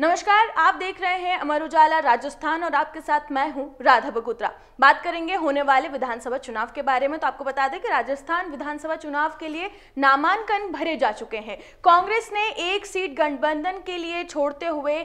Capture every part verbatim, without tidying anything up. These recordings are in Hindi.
नमस्कार, आप देख रहे हैं अमर उजाला राजस्थान और आपके साथ मैं हूं राधा बगुत्रा। बात करेंगे होने वाले विधानसभा चुनाव के बारे में। तो आपको बता दें कि राजस्थान विधानसभा चुनाव के लिए नामांकन भरे जा चुके हैं। कांग्रेस ने एक सीट गठबंधन के लिए छोड़ते हुए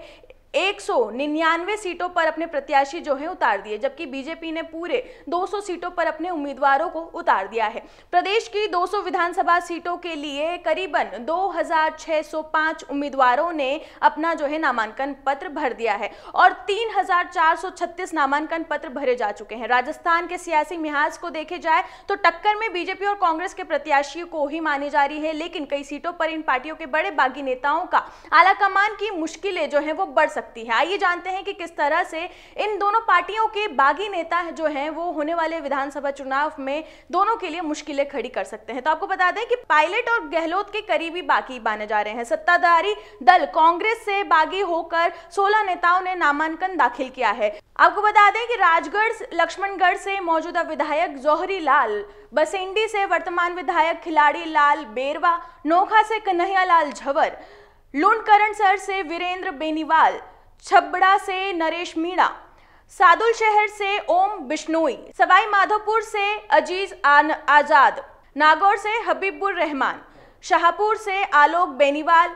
एक सौ निन्यानवे सीटों पर अपने प्रत्याशी जो है उतार दिए, जबकि बीजेपी ने पूरे दो सौ सीटों पर अपने उम्मीदवारों को उतार दिया है। प्रदेश की दो सौ विधानसभा सीटों के लिए करीबन दो हज़ार छह सौ पाँच उम्मीदवारों ने अपना जो है नामांकन पत्र भर दिया है और तीन हज़ार चार सौ छत्तीस नामांकन पत्र भरे जा चुके हैं। राजस्थान के सियासी मिजाज को देखे जाए तो टक्कर में बीजेपी और कांग्रेस के प्रत्याशियों को ही मानी जा रही है, लेकिन कई सीटों पर इन पार्टियों के बड़े बागी नेताओं का आलाकमान की मुश्किलें जो है वो बढ़ सकती है। आइए जानते हैं कि किस तरह से इन दोनों पार्टियों के बागी नेता जो हैं वो होने वाले विधानसभा चुनाव में दोनों के लिए मुश्किलें खड़ी कर सकते हैं। तो आपको बता दें कि पायलट और गहलोत के करीबी बागी माने जा रहे हैं। सत्ताधारी दल कांग्रेस से बागी होकर सोलह नेताओं ने नामांकन दाखिल किया है। आपको बता दें कि राजगढ़ लक्ष्मणगढ़ से मौजूदा विधायक जौहरी लाल, बसेंडी से वर्तमान विधायक खिलाड़ी लाल बेरवा, नोखा से कन्हैया लाल झंवर, लुंडकरणसर से वीरेंद्र बेनीवाल, छबड़ा से नरेश मीणा, सादुल शहर से ओम बिश्नोई, सवाई माधोपुर से अजीज आजाद, नागौर से हबीबुर रहमान, शाहपुर से आलोक बेनीवाल।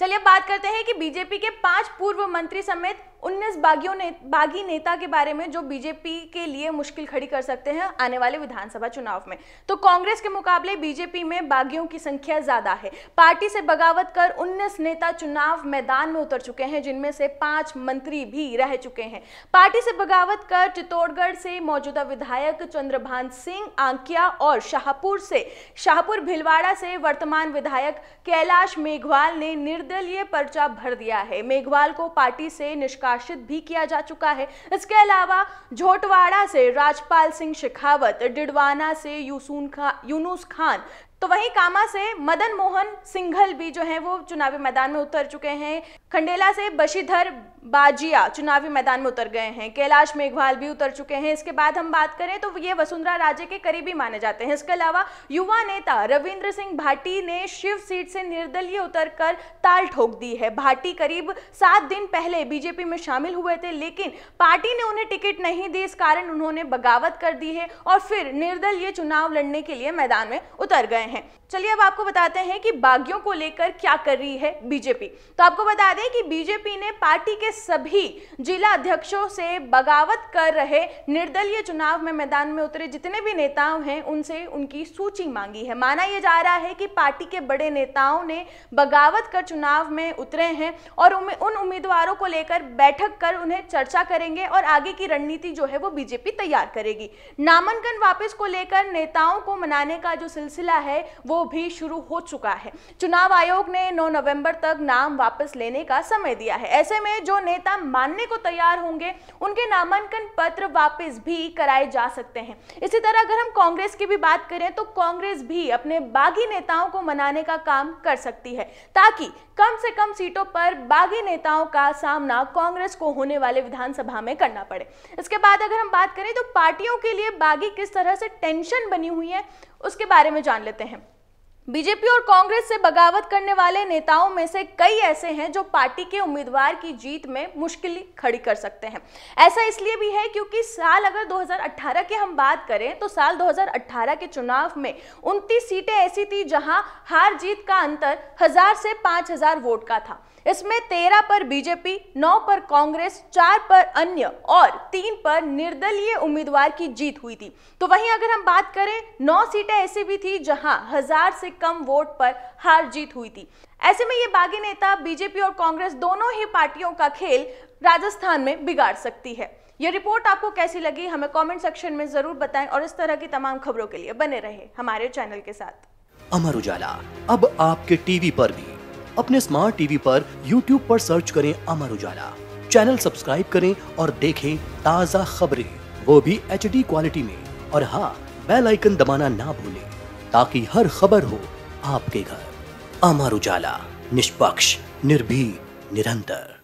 चलिए बात करते हैं कि बीजेपी के पांच पूर्व मंत्री समेत उन्नीस बागियों ने बागी नेता के बारे में जो बीजेपी के लिए मुश्किल खड़ी कर सकते हैं आने वाले विधानसभा चुनाव में। तो कांग्रेस के मुकाबले बीजेपी में बागियों की संख्या ज्यादा है। पार्टी से बगावत कर उन्नीस नेता चुनाव मैदान में उतर चुके हैं, जिनमें से पांच मंत्री भी रह चुके हैं। पार्टी से बगावत कर चित्तौड़गढ़ से मौजूदा विधायक चंद्रभान सिंह आंकिया और शाहपुर से शाहपुर भिलवाड़ा से वर्तमान विधायक कैलाश मेघवाल ने निर्दलीय पर्चा भर दिया है। मेघवाल को पार्टी से निष्कासित भी किया जा चुका है। इसके अलावा झोटवाड़ा से राजपाल सिंह शेखावत, डिडवाना से यूसुन खा, यूनुस खान, तो वहीं कामा से मदन मोहन सिंघल भी जो है वो चुनावी मैदान में उतर चुके हैं। खंडेला से बशीधर बाजिया चुनावी मैदान में उतर गए हैं। कैलाश मेघवाल भी उतर चुके हैं। इसके बाद हम बात करें तो ये वसुंधरा राजे के करीबी माने जाते हैं। इसके अलावा युवा नेता रविंद्र सिंह भाटी ने शिव सीट से निर्दलीय उतरकर ताल ठोक दी है। भाटी करीब सात दिन पहले बीजेपी में शामिल हुए थे, लेकिन पार्टी ने उन्हें टिकट नहीं दी, इस कारण उन्होंने बगावत कर दी है और फिर निर्दलीय चुनाव लड़ने के लिए मैदान में उतर गए। चलिए अब आपको बताते हैं कि बागियों को लेकर क्या कर रही है बीजेपी। तो आपको बता दें कि बीजेपी ने पार्टी के सभी जिला अध्यक्षों से बगावत कर रहे निर्दलीय चुनाव में मैदान में उतरे जितने भी नेताओं हैं उनसे उनकी सूची मांगी है। माना यह जा रहा है कि पार्टी के बड़े नेताओं ने बगावत कर चुनाव में उतरे हैं और उन उम्मीदवारों को लेकर बैठक कर उन्हें चर्चा करेंगे और आगे की रणनीति जो है वो बीजेपी तैयार करेगी। नामांकन वापस को लेकर नेताओं को मनाने का जो सिलसिला है वो भी शुरू हो चुका है। चुनाव आयोग ने नौ नवंबर तक नाम वापस लेने का समय दिया है। ऐसे में जो नेता मानने को तैयार होंगे उनके नामांकन पत्र वापस भी कराए जा सकते हैं। इसी तरह अगर हम कांग्रेस की भी बात करें तो कांग्रेस भी अपने बागी नेताओं को मनाने का काम कर सकती है, ताकि कम से कम सीटों पर बागी नेताओं का सामना कांग्रेस को होने वाले विधानसभा में करना पड़े। इसके बाद अगर हम बात करें तो पार्टियों के लिए बागी किस तरह से टेंशन बनी हुई है उसके बारे में जान लेते हैं। बीजेपी और कांग्रेस से बगावत करने वाले नेताओं में से कई ऐसे हैं जो पार्टी के उम्मीदवार की जीत में मुश्किल खड़ी कर सकते हैं। ऐसा इसलिए भी है क्योंकि साल अगर दो हज़ार अठारह की हम बात करें तो साल दो हज़ार अठारह के चुनाव में उनतीस सीटें ऐसी थी जहां हार जीत का अंतर हजार से पांच हजार वोट का था। इसमें तेरह पर बीजेपी, नौ पर कांग्रेस, चार पर अन्य और तीन पर निर्दलीय उम्मीदवार की जीत हुई थी। तो वहीं अगर हम बात करें नौ सीटें ऐसी भी थी जहां हजार से कम वोट पर हार जीत हुई थी। ऐसे में ये बागी नेता बीजेपी और कांग्रेस दोनों ही पार्टियों का खेल राजस्थान में बिगाड़ सकती है। ये रिपोर्ट आपको कैसी लगी हमें कमेंट सेक्शन में जरूर बताएं और इस तरह की तमाम खबरों के लिए बने रहे हमारे चैनल के साथ। अमर उजाला अब आपके टीवी पर भी। अपने स्मार्ट टीवी पर यूट्यूब पर सर्च करें अमर उजाला, चैनल सब्सक्राइब करें और देखें ताजा खबरें, वो भी एच डी क्वालिटी में। और हाँ, बेल आइकन दबाना ना भूलें ताकि हर खबर हो आपके घर। अमर उजाला, निष्पक्ष, निर्भीक, निरंतर।